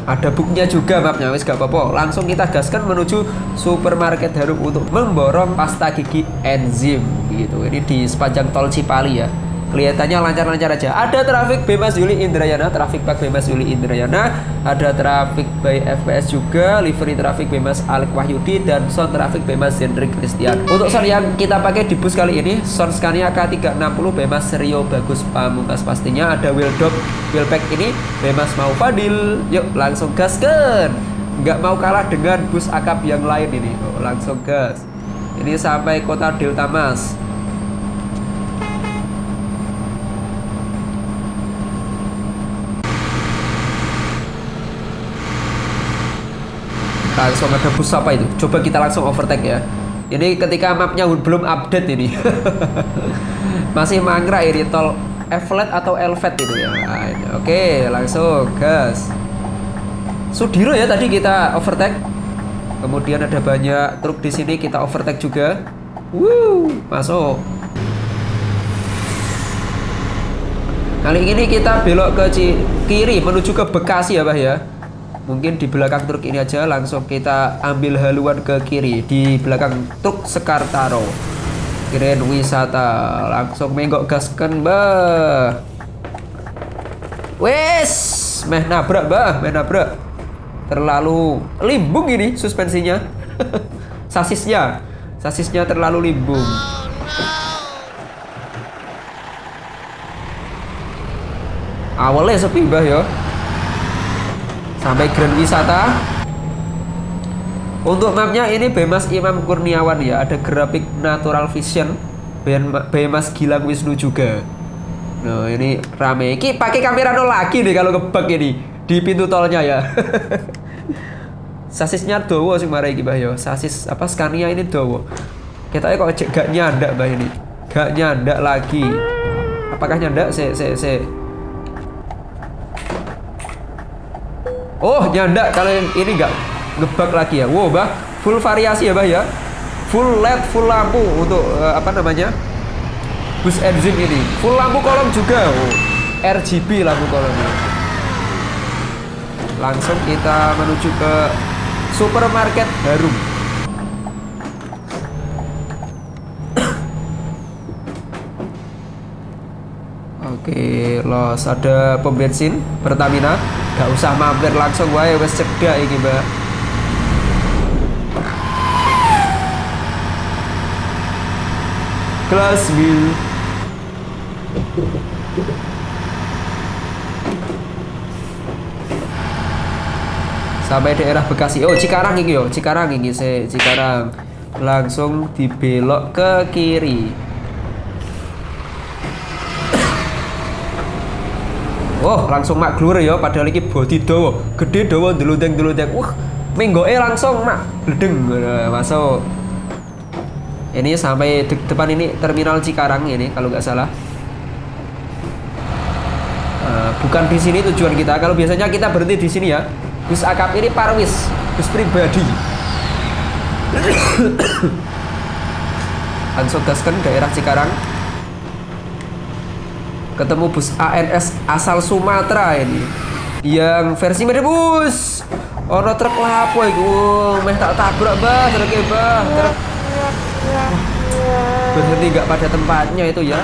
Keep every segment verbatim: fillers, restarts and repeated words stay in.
Ada booknya juga mapnya, wis gak apa-apa. Langsung kita gaskan menuju supermarket Harum untuk memborong pasta gigi Enzim gitu. Ini di sepanjang tol Cipali ya. Kelihatannya lancar-lancar aja. Ada traffic by Mas Yuli Indrayana, traffic by Mas Yuli Indrayana, ada traffic by F P S juga, livery traffic by Mas Alek Wahyudi dan sound traffic by Mas Zenrich Cristian. Untuk sound yang kita pakai di bus kali ini, sound Scania K tiga enam nol by Mas Rio bagus Pamungkas pastinya. Ada wheel dog, wheel pack ini by Mas Mau Fadil. Yuk langsung gaskan. Nggak mau kalah dengan bus akap yang lain ini. Oh, langsung gas. Ini sampai kota Deltamas. Langsung ada bus apa itu? Coba kita langsung overtake ya. Ini ketika mapnya belum update ini. Masih mangkrak ini tol Evlet atau Elvet itu ya. Oke, langsung gas. Sudiro ya tadi kita overtake. Kemudian ada banyak truk di sini kita overtake juga. Wuh, masuk. Kali ini kita belok ke kiri menuju ke Bekasi ya, Bah ya. Mungkin di belakang truk ini aja langsung kita ambil haluan ke kiri di belakang truk Sekartaro. Keren wisata. Langsung menggok gasken, Mbah. Wes, meh nabrak, Mbah, meh nabrak. Terlalu limbung ini suspensinya. Sasisnya. Sasisnya terlalu limbung. Awalnya sepi, Mbah ya. Sampai grand wisata. Untuk mapnya ini by Mas Imam Kurniawan ya. Ada grafik Natural Vision by Mas Gilang Wisnu juga. Nah ini rame. Ki pakai kamera nol lagi nih kalau kebak ini di pintu tolnya ya. Sasisnya dowo sing mare iki, Mbah ya. Sasis apa Scania ini dowo. Ketoknya kok gak nyandak, Mbah ini. Gak nyandak lagi. Apakah nyandak? Se se se Oh, nyandak kalau yang ini nggak ngebug lagi ya. Wow, Bah, full variasi ya, Bah ya. Full L E D, full lampu untuk uh, apa namanya? Bus Enzim ini. Full lampu kolom juga. Oh, R G B lampu kolomnya. Langsung kita menuju ke supermarket Harum. Oke, los ada pom bensin Pertamina. Gak usah mampir langsung wae wes cedak iki, Mbak. Kelas wheel. Sampai daerah Bekasi. Oh, Cikarang iki yo, Cikarang iki se Cikarang. Langsung dibelok ke kiri. Oh, langsung mak glure ya, padahal ini body dawa, gede dawa, deludeng-deludeng. Wah, menggoke langsung mak bledeng masuk. Ini sampai de depan ini terminal Cikarang ini kalau nggak salah. Uh, bukan di sini tujuan kita. Kalau biasanya kita berhenti di sini ya. Bus akap ini parwis, bus pribadi. Ansogaskan daerah Cikarang. Ketemu bus A N S asal Sumatera ini, yang versi minibus. Ono truk lapo iku, meh tak tabrak, Mbah, truk e, Mbah. Truk. Berhenti nggak pada tempatnya itu ya.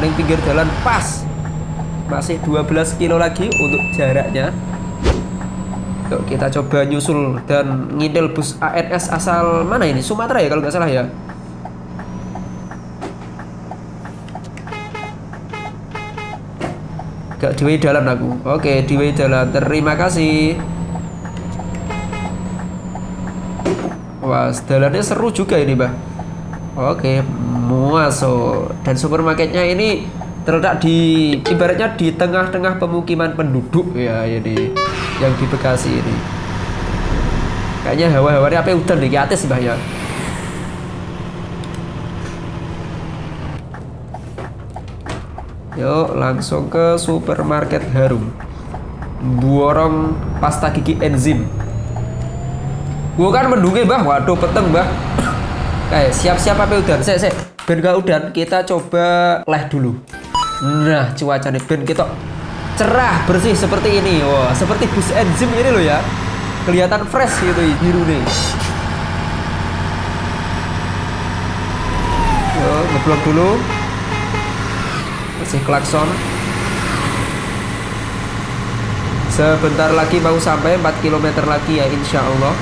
Ning pinggir jalan pas. Masih dua belas kilo lagi untuk jaraknya. Yuk kita coba nyusul dan ngidel bus A N S asal mana ini? Sumatera ya kalau nggak salah ya. Gak diwe jalan aku. Oke, diwe jalan. Terima kasih. Wah, jalannya seru juga ini, Mbak. Oke, muaso. Dan supermarketnya ini terletak di ibaratnya di tengah-tengah pemukiman penduduk ya, ini yang di Bekasi ini. Kayaknya hawa-hawanya apa udan di atas Mbah ya. Yuk langsung ke supermarket Harum. Borong pasta gigi Enzim. Gua kan mendunge Mbah, waduh peteng Mbah. Kayak siap-siap apa udan, sek sek. Ben gak udan, kita coba leh dulu. Nah, cuacanya ben kita cerah bersih seperti ini. Wah, wow, seperti bus Enzim ini loh ya. Kelihatan fresh gitu biru nih. Yo, ngeblok dulu. Masih klakson. Sebentar lagi mau sampai empat kilometer lagi ya, insya Allah.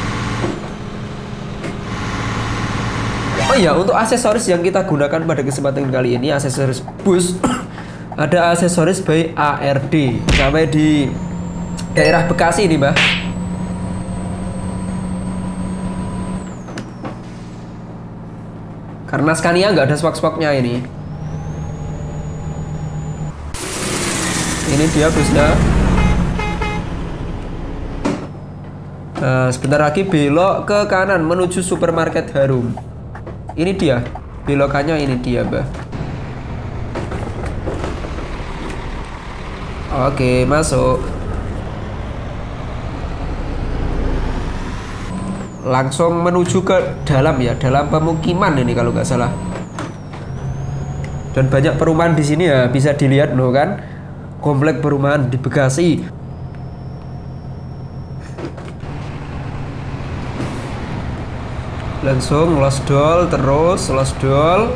Oh iya, untuk aksesoris yang kita gunakan pada kesempatan kali ini, aksesoris bus, ada aksesoris by A R D sampai di daerah Bekasi nih, Mbah. Karena Scania nggak ada swak-swaknya ini. Ini dia busnya. Nah, sebentar lagi belok ke kanan menuju supermarket Harum. Ini dia, belokannya ini dia, Mbah. Oke, masuk. Langsung menuju ke dalam ya, dalam pemukiman ini kalau nggak salah. Dan banyak perumahan di sini ya, bisa dilihat loh kan, komplek perumahan di Bekasi. Langsung losdol, terus losdol.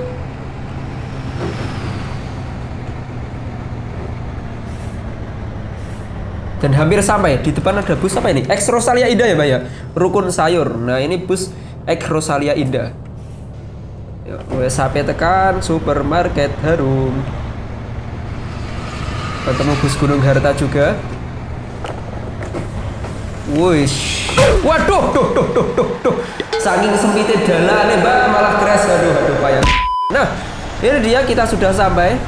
Dan hampir sampai. Di depan ada bus apa ini? Eks Rosalia Indah ya, Mbak ya? Rukun Sayur. Nah, ini bus Eks Rosalia Indah. Yuk, sampai tekan supermarket Harum. Ketemu bus Gunung Harta juga. Wush. Waduh, duh, duh, duh, duh, duh. Saking sempitnya jalan nih, Mbak, malah crash. Aduh, aduh, payah. Nah, ini dia, kita sudah sampai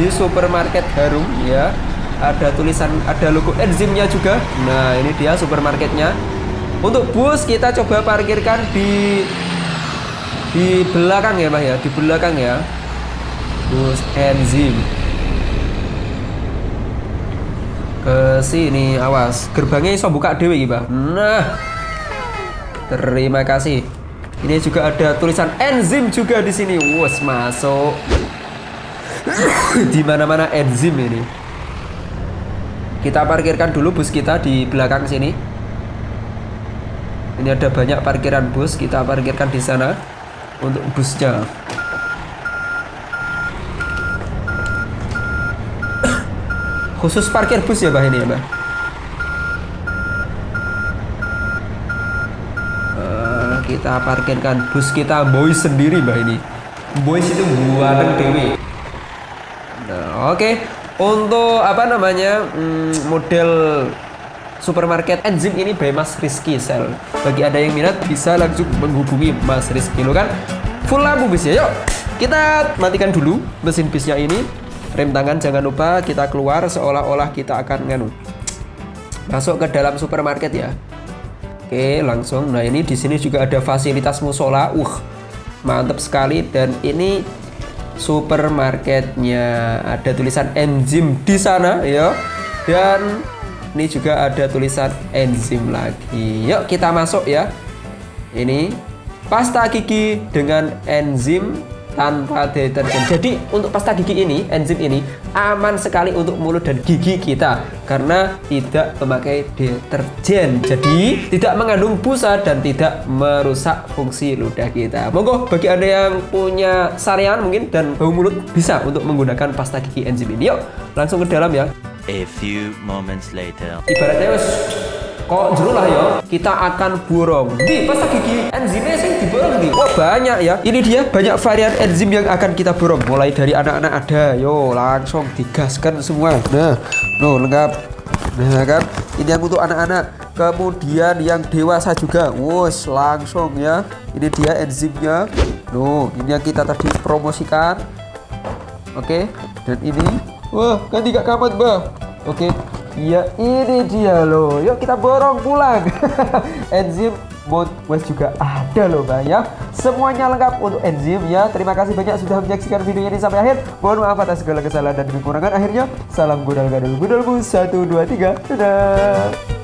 di supermarket Harum ya. Ada tulisan, ada logo Enzimnya juga. Nah, ini dia supermarketnya. Untuk bus kita coba parkirkan di di belakang ya, Mbak ya, di belakang ya. Bus Enzim. Ke sini, awas. Gerbangnya iso buka dhewe iki, Mbak. Nah. Terima kasih. Ini juga ada tulisan Enzim juga di sini. Wes, masuk. Di mana-mana Enzim ini. Kita parkirkan dulu bus kita di belakang sini. Ini ada banyak parkiran bus, kita parkirkan di sana untuk busnya. Khusus parkir bus ya, Mbak, ini ya, Mbak. Kita parkirkan bus kita boy sendiri, Mbak, ini boys itu buatan dewi. Nah, oke, okay. Untuk apa namanya, hmm, model supermarket Enzim ini by Mas Rizky sel. Bagi ada yang minat bisa langsung menghubungi Mas Rizky. Lo kan full lampu bisnya. Yuk kita matikan dulu mesin bisnya ini. Rem tangan jangan lupa, kita keluar seolah-olah kita akan nganu masuk ke dalam supermarket ya. Oke, langsung. Nah, ini di sini juga ada fasilitas musola. Uh, mantap sekali. Dan ini supermarketnya, ada tulisan Enzim di sana ya. Dan Ini juga ada tulisan Enzim lagi. Yuk kita masuk ya. Ini pasta gigi dengan enzim tanpa deterjen. Jadi untuk pasta gigi ini, enzim ini aman sekali untuk mulut dan gigi kita karena tidak memakai deterjen. Jadi tidak mengandung busa dan tidak merusak fungsi ludah kita. Monggo bagi Anda yang punya sarean mungkin dan bau mulut bisa untuk menggunakan pasta gigi enzim ini. Yuk langsung ke dalam ya. A few moments later. Ibaratnya wes kok jeru lah ya, kita akan borong di pasta gigi enzimnya saya diborong nih. Wah banyak ya, ini dia banyak varian enzim yang akan kita borong. Mulai dari anak-anak ada, yo langsung digaskan semua. Nah, loh lengkap. Nah kan, ini yang untuk anak-anak. Kemudian yang dewasa juga, wos langsung ya. Ini dia enzimnya. Loh, ini yang kita tadi promosikan. Oke, dan ini, wah kan tidak kamat bah. Oke. Ya ini dia loh, yuk kita borong pulang. Enzim mouthwash juga ada loh banyak. Semuanya lengkap untuk enzim ya. Terima kasih banyak sudah menyaksikan videonya ini sampai akhir. Mohon maaf atas segala kesalahan dan kekurangan. Akhirnya salam gudal gadul gudalmu satu dua tiga. Dadah.